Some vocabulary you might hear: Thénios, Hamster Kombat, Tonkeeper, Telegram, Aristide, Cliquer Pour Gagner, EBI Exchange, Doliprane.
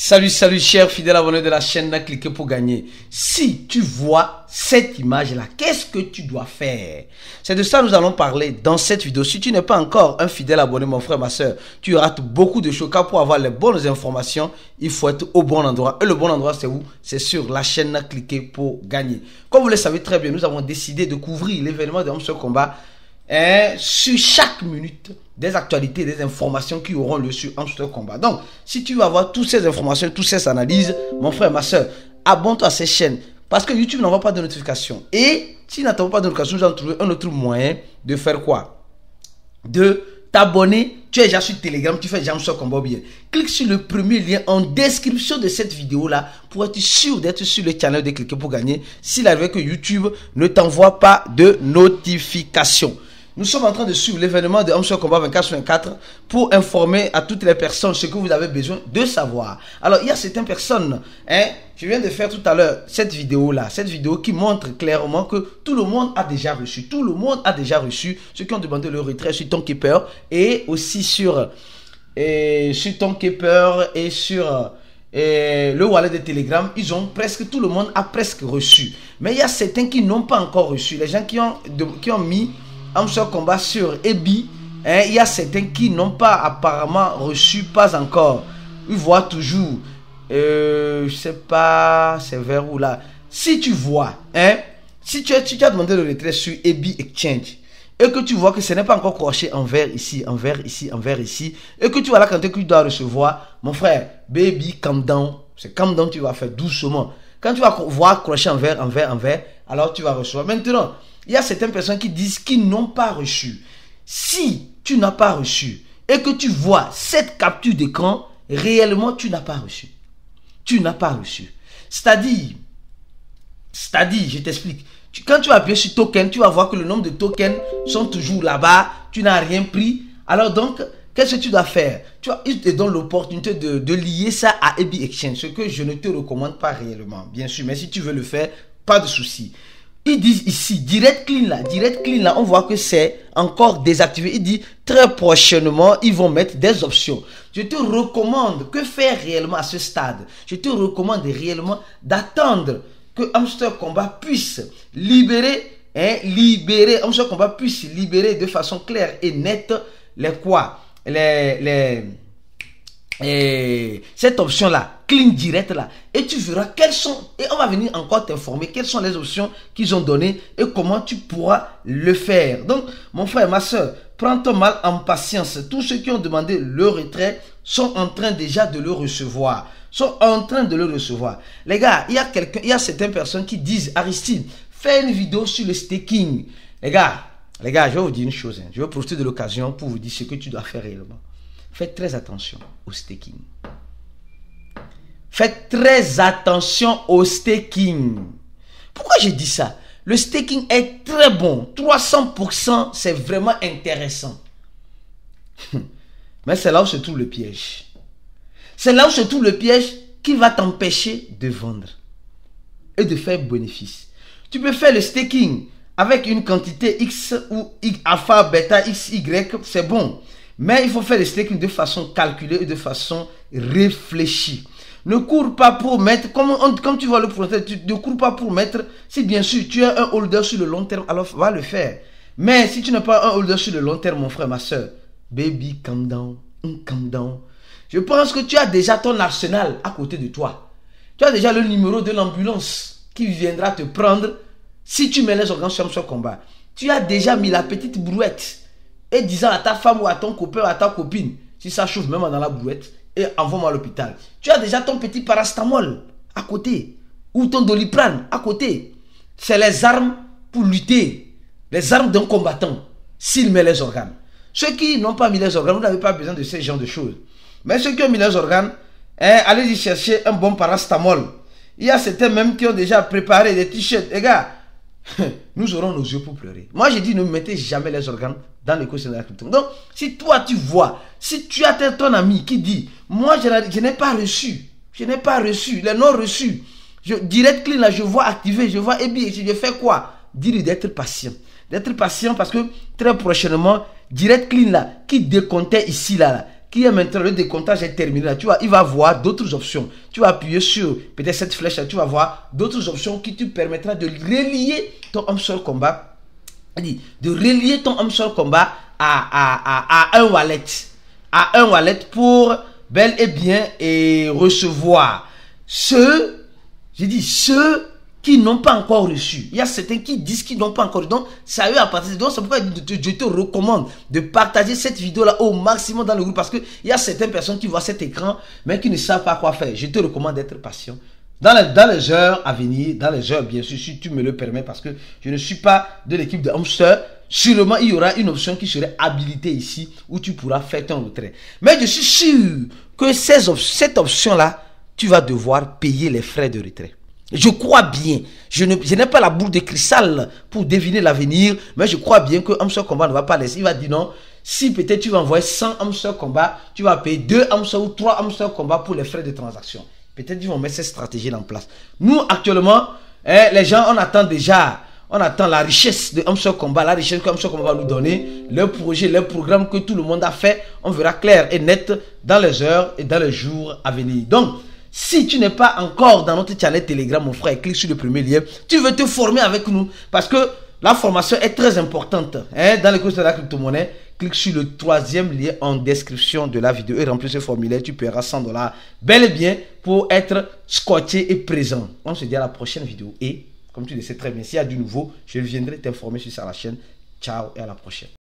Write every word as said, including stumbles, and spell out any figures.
Salut, salut, chers fidèles abonnés de la chaîne Cliquer Pour Gagner. Si tu vois cette image-là, qu'est-ce que tu dois faire? C'est de ça que nous allons parler dans cette vidéo. Si tu n'es pas encore un fidèle abonné, mon frère, ma soeur, tu rates beaucoup de choses. Car pour avoir les bonnes informations, il faut être au bon endroit. Et le bon endroit, c'est où? C'est sur la chaîne Cliquer Pour Gagner. Comme vous le savez très bien, nous avons décidé de couvrir l'événement de Hamster Kombat. Et sur chaque minute, des actualités, des informations qui auront lieu sur Hamster Kombat. Donc, si tu veux avoir toutes ces informations, toutes ces analyses, mon frère, ma soeur, abonne-toi à ces chaînes. Parce que YouTube n'envoie pas de notifications. Et si tu n'attends pas de notifications, nous allons trouver un autre moyen de faire quoi? De t'abonner. Tu es déjà sur Telegram, tu fais déjà Hamster Kombat bien. Clique sur le premier lien en description de cette vidéo-là pour être sûr d'être sur le channel de Cliquer Pour Gagner. S'il arrive que YouTube ne t'envoie pas de notifications. Nous sommes en train de suivre l'événement de Hamster Kombat vingt-quatre sur vingt-quatre pour informer à toutes les personnes ce que vous avez besoin de savoir. Alors, il y a certaines personnes, hein, je viens de faire tout à l'heure cette vidéo-là, cette vidéo qui montre clairement que tout le monde a déjà reçu, tout le monde a déjà reçu ceux qui ont demandé le retrait sur Tonkeeper et aussi sur, et, sur Tonkeeper et sur... Et le wallet de Telegram, ils ont presque, tout le monde a presque reçu. Mais il y a certains qui n'ont pas encore reçu, les gens qui ont, qui ont mis... Hamster Kombat sur E B I, hein, il y a certains qui n'ont pas apparemment reçu, pas encore. Ils voient toujours, euh, je ne sais pas, c'est vers où là. Si tu vois, hein, si tu as, tu as demandé le retrait sur E B I Exchange et que tu vois que ce n'est pas encore croché en vert ici, en vert ici, en vert ici, et que tu vois la quantité que tu dois recevoir, mon frère, baby, calm down, c'est calm down, tu vas faire doucement. Quand tu vas voir croché en vert, en vert, en vert, alors tu vas recevoir. Maintenant, il y a certaines personnes qui disent qu'ils n'ont pas reçu. Si tu n'as pas reçu et que tu vois cette capture d'écran, réellement, tu n'as pas reçu. Tu n'as pas reçu. C'est-à-dire, c'est-à-dire, je t'explique. Quand tu vas appuyer sur token, tu vas voir que le nombre de tokens sont toujours là-bas. Tu n'as rien pris. Alors donc, qu'est-ce que tu dois faire? Tu vois, ils te donnent l'opportunité de, de lier ça à E B I Exchange, ce que je ne te recommande pas réellement, bien sûr. Mais si tu veux le faire, pas de souci. Ils disent ici, direct clean là, direct clean là, on voit que c'est encore désactivé. Il dit, très prochainement, ils vont mettre des options. Je te recommande, que faire réellement à ce stade? Je te recommande réellement d'attendre que Hamster Kombat puisse libérer, hein, libérer, Hamster Kombat puisse libérer de façon claire et nette les quoi? Les... les Et cette option là, clean direct là, et tu verras quelles sont, et on va venir encore t'informer quelles sont les options qu'ils ont données et comment tu pourras le faire. Donc mon frère et ma soeur, prends ton mal en patience. Tous ceux qui ont demandé le retrait sont en train déjà de le recevoir, sont en train de le recevoir. Les gars, il y a quelqu'un, il y a certaines personnes qui disent, Aristide, fais une vidéo sur le staking. Les gars, les gars, je vais vous dire une chose, hein. Je vais profiter de l'occasion pour vous dire ce que tu dois faire réellement. Faites très attention au staking. Faites très attention au staking. Pourquoi j'ai dit ça? Le staking est très bon. trois cents pour cent, c'est vraiment intéressant. Mais c'est là où se trouve le piège. C'est là où se trouve le piège qui va t'empêcher de vendre et de faire bénéfice. Tu peux faire le staking avec une quantité X ou alpha, bêta, X, Y, c'est bon. Mais il faut faire le staking de façon calculée et de façon réfléchie. Ne cours pas pour mettre, comme, on, comme tu vois le projet, tu ne cours pas pour mettre. Si bien sûr tu es un holder sur le long terme, alors va le faire. Mais si tu n'es pas un holder sur le long terme, mon frère, ma soeur, baby, calm down, calm down. Je pense que tu as déjà ton arsenal à côté de toi. Tu as déjà le numéro de l'ambulance qui viendra te prendre si tu mets les organes sur ce combat. Tu as déjà mis la petite brouette. Et disant à ta femme ou à ton copain ou à ta copine, si ça chauffe même dans la brouette, et envoie-moi à l'hôpital. Tu as déjà ton petit parastamol à côté, ou ton doliprane à côté. C'est les armes pour lutter, les armes d'un combattant, s'il met les organes. Ceux qui n'ont pas mis les organes, vous n'avez pas besoin de ce genre de choses. Mais ceux qui ont mis les organes, hein, allez y chercher un bon parastamol. Il y a certains même qui ont déjà préparé des t-shirts. Les gars, nous aurons nos yeux pour pleurer. Moi, j'ai dit, ne mettez jamais les organes dans l'écosystème de la crypto. Donc, si toi, tu vois, si tu as ton ami qui dit, moi, je n'ai pas reçu, je n'ai pas reçu, les non reçus, je, direct clean, là, je vois activer, je vois E B I, je fais quoi? Dis-lui d'être patient. D'être patient parce que très prochainement, direct clean, là, qui décomptait ici, là, là qui est maintenant, le décomptage est terminé. Là, tu vois, il va voir d'autres options. Tu vas appuyer sur peut-être cette flèche-là, tu vas voir d'autres options qui te permettra de relier ton Hamster Kombat, de relier ton Hamster Kombat à, à, à, à un wallet, à un wallet pour bel et bien et recevoir ceux, j'ai dit ceux qui n'ont pas encore reçu. Il y a certains qui disent qu'ils n'ont pas encore reçu. Donc, ça a eu à partir de donc, c'est pourquoi je te recommande de partager cette vidéo-là au maximum dans le groupe, parce qu'il y a certaines personnes qui voient cet écran mais qui ne savent pas quoi faire. Je te recommande d'être patient. Dans les, dans les heures à venir, dans les heures, bien sûr, si tu me le permets, parce que je ne suis pas de l'équipe de Hamster, sûrement il y aura une option qui serait habilitée ici où tu pourras faire ton retrait. Mais je suis sûr que ces, cette option-là, tu vas devoir payer les frais de retrait. Je crois bien, je n'ai pas la boule de cristal pour deviner l'avenir, mais je crois bien que Hamster Kombat ne va pas laisser. Il va dire non, si peut-être tu vas envoyer cent Hamster Kombat, tu vas payer deux Hamster ou trois Hamster Kombat pour les frais de transaction. Peut-être qu'ils vont mettre cette stratégie en place. Nous, actuellement, eh, les gens, on attend déjà, on attend la richesse de Hamster Kombat, la richesse que Hamster Kombat va nous donner, le projet, le programme que tout le monde a fait. On verra clair et net dans les heures et dans les jours à venir. Donc, si tu n'es pas encore dans notre channel Telegram, mon frère, clique sur le premier lien. Tu veux te former avec nous parce que la formation est très importante, hein, dans les courses de la crypto-monnaie. Clique sur le troisième lien en description de la vidéo et remplis ce formulaire. Tu paieras cent dollars bel et bien pour être scotché et présent. On se dit à la prochaine vidéo et comme tu le sais très bien, s'il y a du nouveau, je viendrai t'informer sur ça à la chaîne. Ciao et à la prochaine.